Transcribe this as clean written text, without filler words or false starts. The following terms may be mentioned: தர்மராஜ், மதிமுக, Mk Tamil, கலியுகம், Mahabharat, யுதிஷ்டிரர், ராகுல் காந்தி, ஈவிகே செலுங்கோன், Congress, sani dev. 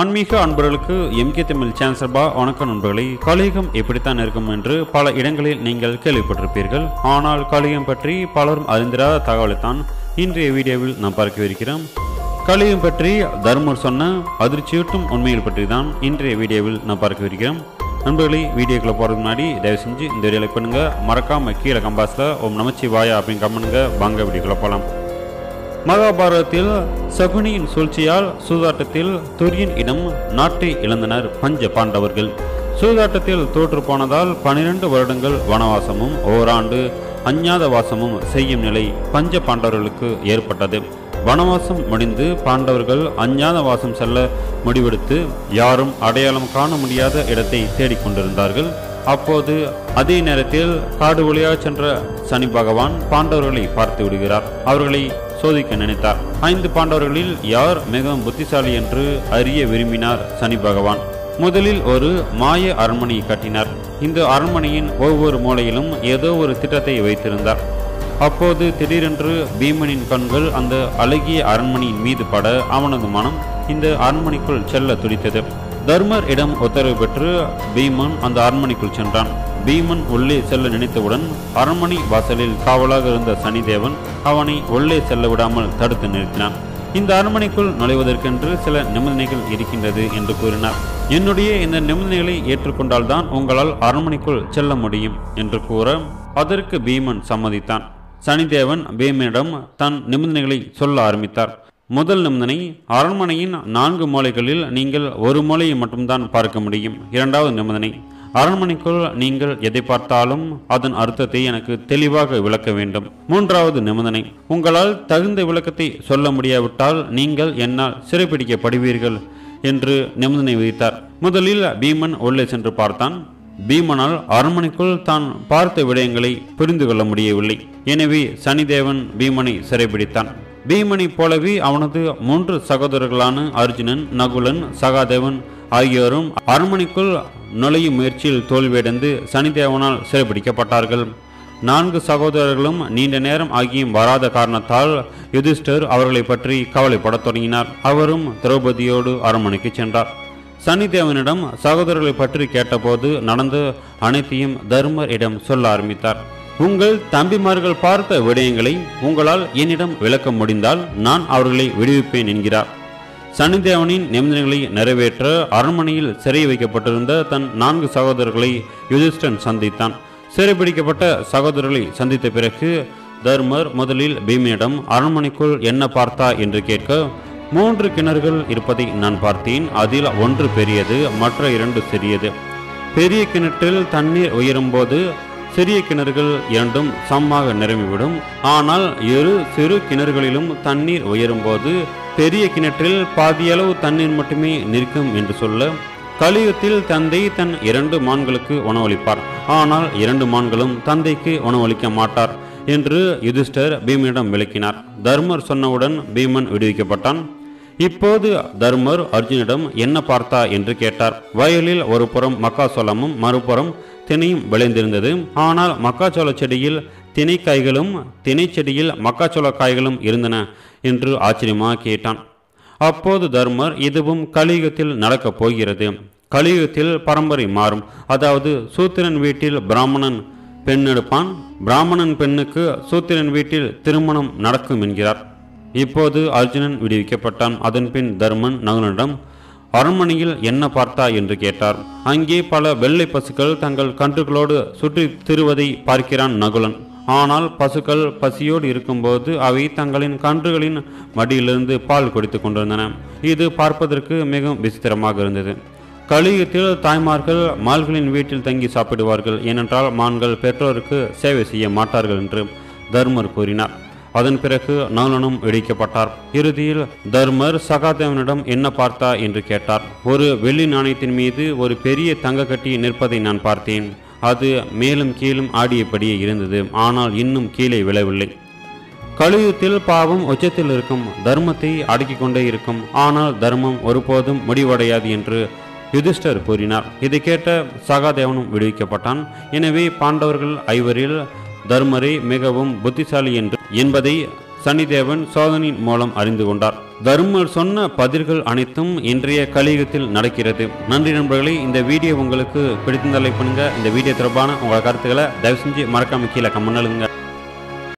ஆன்மீக அன்பர்களுக்கு MK Tamil channel சார்பாக வணக்கம் நண்பர்களே. கலியுகம் எப்படித்தான் இருக்கும் என்று பல இடங்களில் நீங்கள் கேள்விப்பட்டிருப்பீர்கள். ஆனால் கலியுகம் பற்றி பலரும் அறிந்திராத தகவலைத்தான் இன்றைய வீடியோவில் நாம் பார்க்கவிருக்கிறோம். கலியுகம் பற்றி தர்மர் சொன்ன அதிர்ச்சியூட்டும் உண்மைகள் பற்றி தான் இன்றைய வீடியோவில் நாம் பார்க்கவிருக்கிறோம். நண்பர்களே, வீடியோக்குள்ளே போகிறதுக்கு முன்னாடி தயவு செஞ்சு இந்த வீடியோ லைக் பண்ணுங்கள். மறக்காமல் கீழே கம்பாஸில் ஓம் நமச்சிவாயா அப்படின்னு கமெண்ட்டுங்க. வாங்க வீடியோக்குள்ளே போகலாம். மகாபாரதத்தில் சகுனியின் சூழ்ச்சியால் சூதாட்டத்தில் துரியன் இடம் நாட்டை இழந்தனர் பஞ்ச பாண்டவர்கள். சூதாட்டத்தில் தோற்று போனதால் 12 வருடங்கள் வனவாசமும் ஓராண்டு அஞ்ஞாத வாசமும் செய்யும் நிலை பஞ்ச பாண்டவர்களுக்கு ஏற்பட்டது. வனவாசம் முடிந்து பாண்டவர்கள் அஞ்ஞாத வாசம் செல்ல முடிவெடுத்து யாரும் அடையாளம் காண முடியாத இடத்தை தேடிக்கொண்டிருந்தார்கள். அப்போது அதே நேரத்தில் காடு வழியாக சென்ற சனி பகவான் பாண்டவர்களை பார்த்து விடுகிறார். அவர்களை சோதிக்க நினைத்தார். 5 பாண்டவர்களில் யார் மிகவும் புத்திசாலி என்று அறிய விரும்பினார் சனி பகவான். முதலில் ஒரு மாய அரண்மனை கட்டினார். இந்த அரண்மனையின் ஒவ்வொரு மூலையிலும் ஏதோ ஒரு திட்டத்தை வைத்திருந்தார். அப்போது திடீரென்று பீமனின் கண்கள் அந்த அழகிய அரண்மனையின் மீது பட அவனது மனம் இந்த அரண்மனைக்குள் செல்ல துடித்தது. தர்மர் இடம் உத்தரவு பெற்று பீமன் அந்த அரண்மனைக்குள் சென்றான். பீமன் உள்ளே செல்ல நினைத்தவுடன் அரண்மனை வாசலில் காவலாக இருந்த சனிதேவன் அவனை உள்ளே செல்ல விடாமல் தடுத்து நிறுத்தினான். இந்த அரண்மனைக்குள் நுழைவதற்கென்று சில நிபந்தனைகள் இருக்கின்றது என்று கூறினார். என்னுடைய இந்த நிபந்தனைகளை ஏற்றுக்கொண்டால்தான் உங்களால் அரண்மனைக்குள் செல்ல முடியும் என்று கூற அதற்கு பீமன் சம்மதித்தான். சனிதேவன் பீமனிடம் தன் நிபந்தனைகளை சொல்ல ஆரம்பித்தார். முதல் நிபந்தனை, அரண்மனையின் 4 மூலைகளில் நீங்கள் ஒரு மூலையை மட்டும்தான் பார்க்க முடியும். 2வது நிபந்தனை, அரண்மனைக்குள் நீங்கள் எதை பார்த்தாலும் அதன் அர்த்தத்தை எனக்கு தெளிவாக விளக்க வேண்டும். 3வது நிபந்தனை, உங்களால் தகுந்த விளக்கத்தை சொல்ல முடியாவிட்டால் நீங்கள் என்னால் சிறைப்பிடிக்கப்படுவீர்கள் என்று நிபந்தனை விதித்தார். முதலில் பீமன் உள்ளே சென்று பார்த்தான். பீமனால் அரண்மனைக்குள் தான் பார்த்த விடயங்களை புரிந்து கொள்ள முடியவில்லை. எனவே சனிதேவன் பீமனை சிறைப்பிடித்தான். பீமனை போலவே அவனது 3 சகோதரர்களான அர்ஜுனன், நகுலன், சகாதேவன் ஆகியோரும் அரண்மனைக்குள் நுழையும் முயற்சியில் தோல்வியடைந்து சனிதேவனால் சிறைப்பிடிக்கப்பட்டார்கள். 4 சகோதரர்களும் நீண்ட நேரம் ஆகியும் வராத காரணத்தால் யுதிஷ்டர் அவர்களை பற்றி கவலைப்படத் தொடங்கினார். அவரும் திரௌபதியோடு அரண்மனைக்கு சென்றார். சனிதேவனிடம் சகோதரர்களை பற்றி கேட்டபோது நடந்த அனைத்தையும் தர்மர் இடம் சொல்ல ஆரம்பித்தார். உங்கள் தம்பிமார்கள் பார்த்த விடயங்களை உங்களால் என்னிடம் விளக்க முடிந்தால் நான் அவர்களை விடுவிப்பேன் என்கிறார். சனிதேவனின் நிபந்தனைகளை நிறைவேற்ற அரண்மனையில் சிறை வைக்கப்பட்டிருந்த தன் 4 சகோதரர்களை யுதிஷ்டன் சந்தித்தான். சிறைப்பிடிக்கப்பட்ட சகோதரர்களை சந்தித்த பிறகு தர்மர் முதலில் பீமனிடம் அரண்மனைக்குள் என்ன பார்த்தா என்று கேட்க, 3 கிணறுகள் இருப்பதை நான் பார்த்தேன். அதில் 1 பெரியது, மற்ற 2 சிறியது. பெரிய கிணற்றில் தண்ணீர் உயரும் போது சிறிய கிணறுகள் 2ம் சமமாக நிரம்பிவிடும். ஆனால் 2 சிறு கிணறுகளிலும் தண்ணீர் உயரும் போது பெரிய கிணற்றில் பாதியளவு தண்ணீர் மட்டுமே நிற்கும் என்று சொல்ல, கலியுகத்தில் தந்தை தன் 2 மான்களுக்கு உணவளிப்பார், ஆனால் 2 மான்களும் தந்தைக்கு உணவளிக்க மாட்டார் என்று யுதிஷ்டர் பீமனிடம் விளக்கினார். தர்மர் சொன்னவுடன் பீமன் விடுவிக்கப்பட்டான். இப்போது தர்மர் அர்ஜுனிடம் என்ன பார்த்தா என்று கேட்டார். வயலில் ஒரு புறம் மக்காச்சோளமும் மறுபுறம் திணையும் விளைந்திருந்தது. ஆனால் மக்காச்சோள செடியில் திணைக்காய்களும் திணை செடியில் மக்காச்சோள காய்களும் இருந்தன என்று ஆச்சரியமாக கேட்டான். அப்போது தர்மர், இதுவும் கலியுகத்தில் நடக்கப் போகிறது. கலியுகத்தில் பரம்பரை மாறும். அதாவது சூத்திரன் வீட்டில் பிராமணன் பெண் எடுப்பான், பிராமணன் பெண்ணுக்கு சூத்திரன் வீட்டில் திருமணம் நடக்கும் என்கிறார். இப்போது அர்ஜுனன் விடுவிக்கப்பட்டான். அதன் பின் தர்மன் நகுலனிடம் அரண்மனையில் என்ன பார்த்தா என்று கேட்டார். அங்கே பல வெள்ளை பசுக்கள் தங்கள் கன்றுகளோடு சுற்றி திருவதை பார்க்கிறான் நகுலன். ஆனால் பசுக்கள் பசியோடு இருக்கும்போது அவை தங்களின் கன்றுகளின் மடியிலிருந்து பால் குடித்து கொண்டிருந்தன. இது பார்ப்பதற்கு மிகவும் விசித்திரமாக இருந்தது. கலியுகத்தில் தாய்மார்கள் மால்களின் வீட்டில் தங்கி சாப்பிடுவார்கள், ஏனென்றால் மான்கள் பெற்றோருக்கு சேவை செய்ய மாட்டார்கள் என்று தர்மர் கூறினார். அதன் பிறகு நகுலனும் இடிக்கப்பட்டார். இறுதியில் தர்மர் சகாதேவனிடம் என்ன பார்த்தா என்று கேட்டார். ஒரு வெள்ளி நாணயத்தின் மீது ஒரு பெரிய தங்க கட்டி நிற்பதை நான் பார்த்தேன். அது மேலும் கீழும் ஆடியபடியே இருந்தது, ஆனால் இன்னும் கீழே விழவில்லை. கலியுகத்தில் பாவம் உச்சத்தில் இருக்கும், தர்மத்தை அடக்கிக் கொண்டே இருக்கும். ஆனால் தர்மம் ஒருபோதும் முடிவடையாது என்று யுதிஷ்டர் கூறினார். இதை கேட்ட சகாதேவனும் விடுவிக்கப்பட்டான். எனவே பாண்டவர்கள் ஐவரில் தர்மரை மிகவும் புத்திசாலி என்பதை சனிதேவன் சோதனையின் மூலம் அறிந்து கொண்டார். தர்மர் சொன்ன பதில்கள் அனைத்தும் இன்றைய கலியுகத்தில் நடக்கிறது. நன்றி நண்பர்களே, இந்த வீடியோ உங்களுக்கு பிடித்திருந்தால் லைக் பண்ணுங்கள். இந்த வீடியோ தொடர்பான உங்கள் கருத்துக்களை தயவு செஞ்சு மறக்காமல் கீழே கமெண்ட் பண்ணுங்க.